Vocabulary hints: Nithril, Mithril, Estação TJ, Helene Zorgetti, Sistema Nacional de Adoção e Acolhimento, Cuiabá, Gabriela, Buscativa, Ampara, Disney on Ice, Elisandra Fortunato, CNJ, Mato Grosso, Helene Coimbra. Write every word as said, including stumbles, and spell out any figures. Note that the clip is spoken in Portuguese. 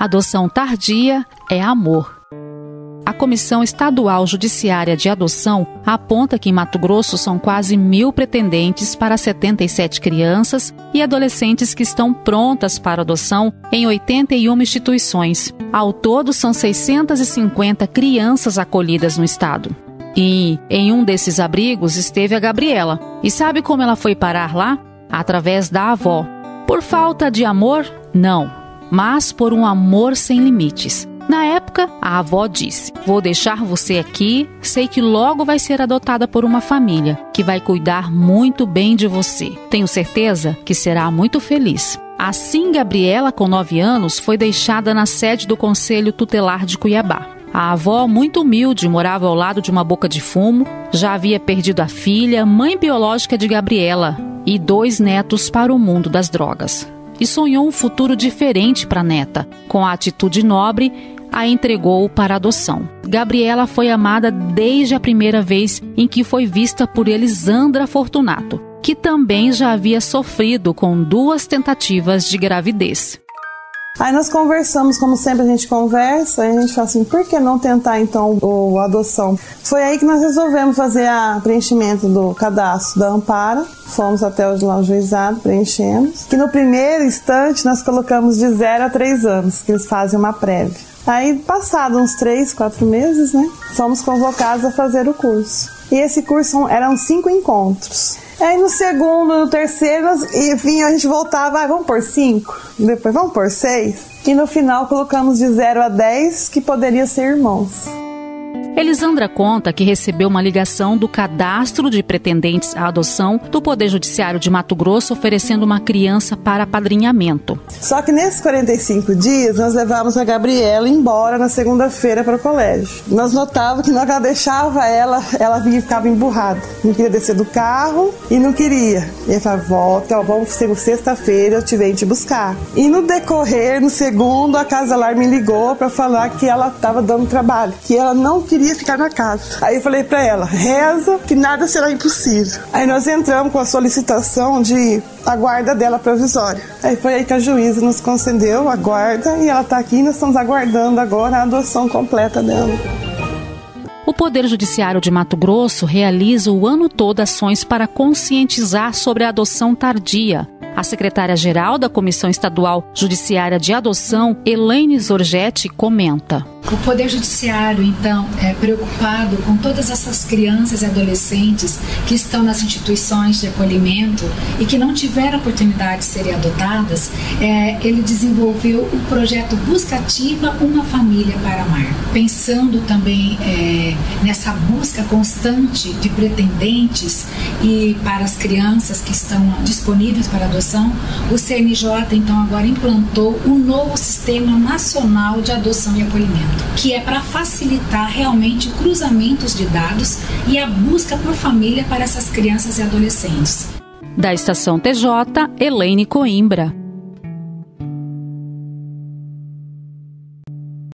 Adoção tardia é amor. A Comissão Estadual Judiciária de Adoção aponta que em Mato Grosso são quase mil pretendentes para setenta e sete crianças e adolescentes que estão prontas para adoção em oitenta e uma instituições. Ao todo, são seiscentas e cinquenta crianças acolhidas no estado. E em um desses abrigos esteve a Gabriela. E sabe como ela foi parar lá? Através da avó. Por falta de amor? Não. Mas por um amor sem limites. Na época, a avó disse: "Vou deixar você aqui, sei que logo vai ser adotada por uma família, que vai cuidar muito bem de você. Tenho certeza que será muito feliz." Assim, Gabriela, com nove anos, foi deixada na sede do Conselho Tutelar de Cuiabá. A avó, muito humilde, morava ao lado de uma boca de fumo, já havia perdido a filha, mãe biológica de Gabriela, e dois netos para o mundo das drogas. E sonhou um futuro diferente para a neta. Com a atitude nobre, a entregou para adoção. Gabriela foi amada desde a primeira vez em que foi vista por Elisandra Fortunato, que também já havia sofrido com duas tentativas de gravidez. Aí nós conversamos, como sempre a gente conversa, e a gente fala assim: por que não tentar então a adoção? Foi aí que nós resolvemos fazer o preenchimento do cadastro da Ampara. Fomos até o juizado, preenchemos. Que no primeiro instante nós colocamos de zero a três anos, que eles fazem uma prévia. Aí, passados uns três, quatro meses, né, fomos convocados a fazer o curso. E esse curso eram cinco encontros. Aí no segundo, no terceiro, enfim, a gente voltava, ah, vamos por cinco, depois vamos por seis. E no final colocamos de zero a dez, que poderia ser irmãos. Elisandra conta que recebeu uma ligação do cadastro de pretendentes à adoção do Poder Judiciário de Mato Grosso oferecendo uma criança para apadrinhamento. Só que nesses quarenta e cinco dias nós levávamos a Gabriela embora na segunda-feira para o colégio. Nós notávamos que nós deixava ela, ela ficava emburrada. Não queria descer do carro e não queria. E ela falava: volta, ó, vamos ser sexta-feira, eu te venho te buscar. E no decorrer, no segundo, a Casa Lar me ligou para falar que ela estava dando trabalho, que ela não queria ia ficar na casa. Aí eu falei pra ela: reza que nada será impossível. Aí nós entramos com a solicitação de a guarda dela provisória. Aí foi aí que a juíza nos concedeu a guarda e ela tá aqui e nós estamos aguardando agora a adoção completa dela. O Poder Judiciário de Mato Grosso realiza o ano todo ações para conscientizar sobre a adoção tardia. A secretária-geral da Comissão Estadual Judiciária de Adoção, Helene Zorgetti, comenta: o Poder Judiciário, então, é preocupado com todas essas crianças e adolescentes que estão nas instituições de acolhimento e que não tiveram oportunidade de serem adotadas. É, ele desenvolveu o projeto Buscativa, uma família para amar. Pensando também é, nessa busca constante de pretendentes e para as crianças que estão disponíveis para adoção, o C N J, então, agora implantou um novo Sistema Nacional de Adoção e Acolhimento, que é para facilitar realmente cruzamentos de dados e a busca por família para essas crianças e adolescentes. Da Estação T J, Helene Coimbra.